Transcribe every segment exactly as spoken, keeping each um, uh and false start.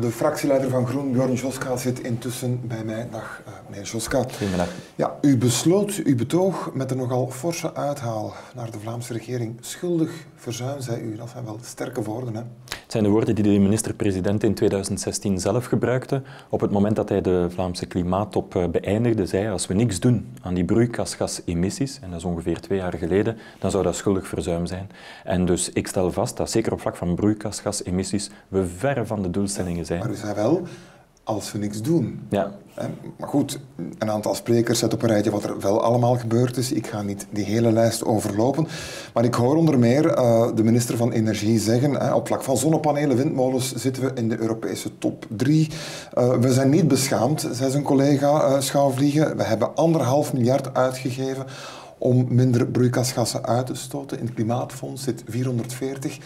De fractieleider van Groen, Björn Rzoska, zit intussen bij mij. Dag, uh, meneer Rzoska. Goedemiddag. Ja, u besloot uw betoog met een nogal forse uithaal naar de Vlaamse regering. Schuldig verzuim, zei u. Dat zijn wel sterke woorden, hè? Het zijn de woorden die de minister-president in tweeduizend zestien zelf gebruikte. Op het moment dat hij de Vlaamse klimaattop beëindigde, zei hij: als we niks doen aan die broeikasgasemissies, en dat is ongeveer twee jaar geleden, dan zou dat schuldig verzuim zijn. En dus ik stel vast dat, zeker op vlak van broeikasgasemissies, we verre van de doelstellingen zijn. Maar u zei wel, als we niks doen. Ja. Maar goed, een aantal sprekers zet op een rijtje wat er wel allemaal gebeurd is. Ik ga niet die hele lijst overlopen. Maar ik hoor onder meer uh, de minister van Energie zeggen, uh, op vlak van zonnepanelen, windmolens, zitten we in de Europese top drie. Uh, we zijn niet beschaamd, zei zijn collega uh, Schauvliege. We hebben anderhalf miljard uitgegeven om minder broeikasgassen uit te stoten. In het klimaatfonds zit vierhonderdveertig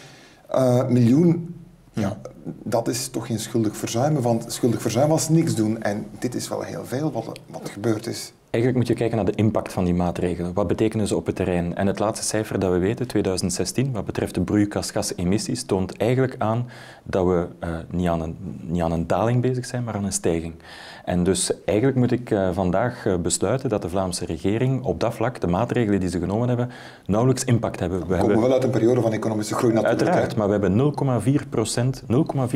uh, miljoen. Ja, dat is toch geen schuldig verzuimen, want schuldig verzuim was niks doen. En dit is wel heel veel wat, wat gebeurd is. Eigenlijk moet je kijken naar de impact van die maatregelen. Wat betekenen ze op het terrein? En het laatste cijfer dat we weten, tweeduizend zestien, wat betreft de broeikasgasemissies, toont eigenlijk aan dat we uh, niet, aan een, niet aan een daling bezig zijn, maar aan een stijging. En dus eigenlijk moet ik uh, vandaag uh, besluiten dat de Vlaamse regering op dat vlak, de maatregelen die ze genomen hebben, nauwelijks impact hebben. We, we komen hebben, wel uit een periode van economische groei natuurlijk. Uiteraard, maar we hebben nul komma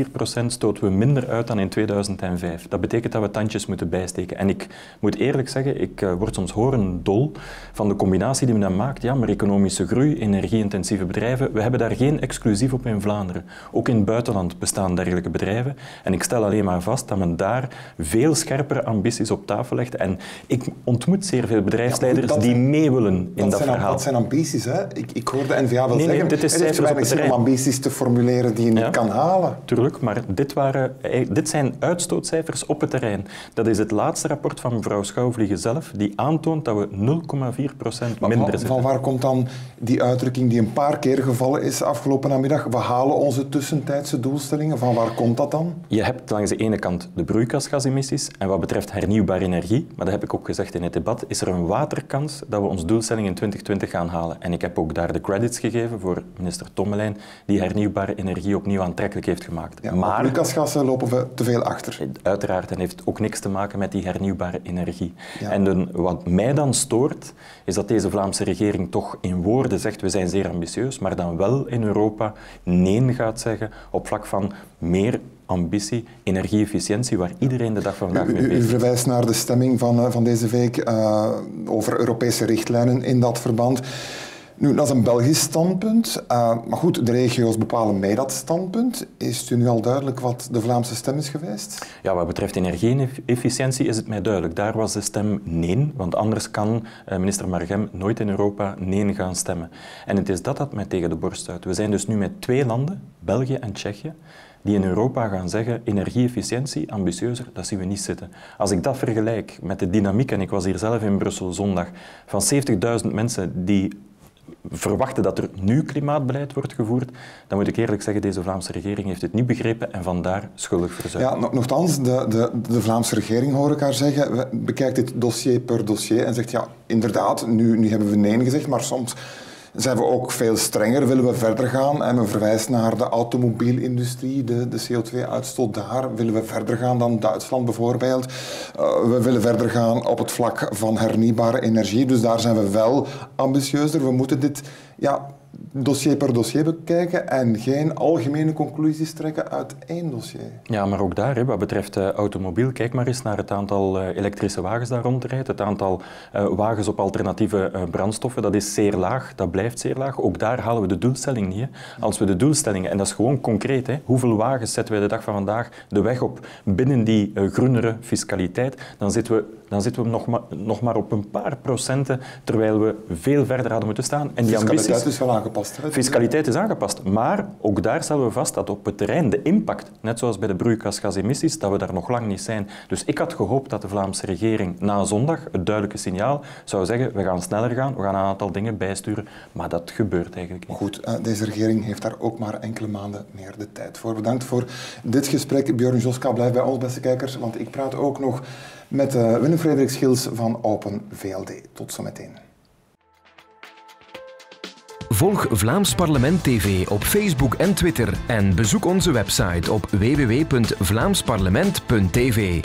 vier procent stoten we minder uit dan in tweeduizend vijf. Dat betekent dat we tandjes moeten bijsteken. En ik moet eerlijk zeggen, ik word soms horendol van de combinatie die men dan maakt. Ja, maar economische groei, energie-intensieve bedrijven, we hebben daar geen exclusief op in Vlaanderen. Ook in het buitenland bestaan dergelijke bedrijven. En ik stel alleen maar vast dat men daar veel scherpere ambities op tafel legt. En ik ontmoet zeer veel bedrijfsleiders ja, goed, die mee willen in dat, dat zijn, verhaal. Dat zijn ambities, hè? Ik, ik hoor de N-V A wel nee, zeggen, nee, dit is het heeft weinig zin om ambities te formuleren die je ja, niet kan halen. Tuurlijk, maar dit, waren, dit zijn uitstootcijfers op het terrein. Dat is het laatste rapport van mevrouw Schauvliege zelf, die aantoont dat we nul komma vier procent minder zitten. Van waar komt dan die uitdrukking die een paar keer gevallen is afgelopen namiddag? We halen onze tussentijdse doelstellingen. Van waar komt dat dan? Je hebt langs de ene kant de broeikasgasemissies. En wat betreft hernieuwbare energie, maar dat heb ik ook gezegd in het debat, is er een waterkans dat we onze doelstelling in twintig twintig gaan halen. En ik heb ook daar de credits gegeven voor minister Tommelijn, die hernieuwbare energie opnieuw aantrekkelijk heeft gemaakt. Ja, maar broeikasgassen lopen we te veel achter. Uiteraard, en heeft ook niks te maken met die hernieuwbare energie. Ja. En En wat mij dan stoort, is dat deze Vlaamse regering toch in woorden zegt we zijn zeer ambitieus, maar dan wel in Europa nee gaat zeggen op vlak van meer ambitie, energie-efficiëntie, waar iedereen de dag van vandaag mee bezig is. U verwijst naar de stemming van, van deze week uh, over Europese richtlijnen in dat verband. Nu, dat is een Belgisch standpunt, uh, maar goed, de regio's bepalen mee dat standpunt. Is het u nu al duidelijk wat de Vlaamse stem is geweest? Ja, wat betreft energie en efficiëntie is het mij duidelijk. Daar was de stem nee, want anders kan minister Marghem nooit in Europa nee gaan stemmen. En het is dat dat mij tegen de borst stuit. We zijn dus nu met twee landen, België en Tsjechië, die in Europa gaan zeggen, energie-efficiëntie, ambitieuzer, dat zien we niet zitten. Als ik dat vergelijk met de dynamiek, en ik was hier zelf in Brussel zondag, van zeventigduizend mensen die verwachten dat er nu klimaatbeleid wordt gevoerd, dan moet ik eerlijk zeggen, deze Vlaamse regering heeft het niet begrepen en vandaar schuldig verzuim. Ja, no nochtans, de, de, de Vlaamse regering, hoor ik haar zeggen, bekijkt dit dossier per dossier en zegt, ja, inderdaad, nu, nu hebben we nee gezegd, maar soms zijn we ook veel strenger, willen we verder gaan. En men verwijst naar de automobielindustrie, de, de C O twee uitstoot daar. Willen we verder gaan dan Duitsland bijvoorbeeld? Uh, we willen verder gaan op het vlak van hernieuwbare energie. Dus daar zijn we wel ambitieuzer. We moeten dit ja, dossier per dossier bekijken en geen algemene conclusies trekken uit één dossier. Ja, maar ook daar, hè, wat betreft uh, automobiel, kijk maar eens naar het aantal uh, elektrische wagens daar rondrijdt. Het aantal uh, wagens op alternatieve uh, brandstoffen, dat is zeer laag, dat blijft zeer laag. Ook daar halen we de doelstelling niet. Hè. Als we de doelstellingen, en dat is gewoon concreet, hè, hoeveel wagens zetten wij de dag van vandaag de weg op binnen die uh, groenere fiscaliteit, dan zitten we, dan zitten we nog, maar, nog maar op een paar procenten, terwijl we veel verder hadden moeten staan. En die ambities is wel aangepast. Hè? Fiscaliteit is aangepast, maar ook daar stellen we vast dat op het terrein de impact, net zoals bij de broeikasgasemissies, dat we daar nog lang niet zijn. Dus ik had gehoopt dat de Vlaamse regering na zondag het duidelijke signaal zou zeggen we gaan sneller gaan, we gaan een aantal dingen bijsturen, maar dat gebeurt eigenlijk niet. Goed, deze regering heeft daar ook maar enkele maanden meer de tijd voor. Bedankt voor dit gesprek. Björn Rzoska, blijf bij ons, beste kijkers, want ik praat ook nog met Wim Frederik Schils van Open V L D. Tot zometeen. Volg Vlaams Parlement T V op Facebook en Twitter en bezoek onze website op w w w punt vlaams parlement punt t v.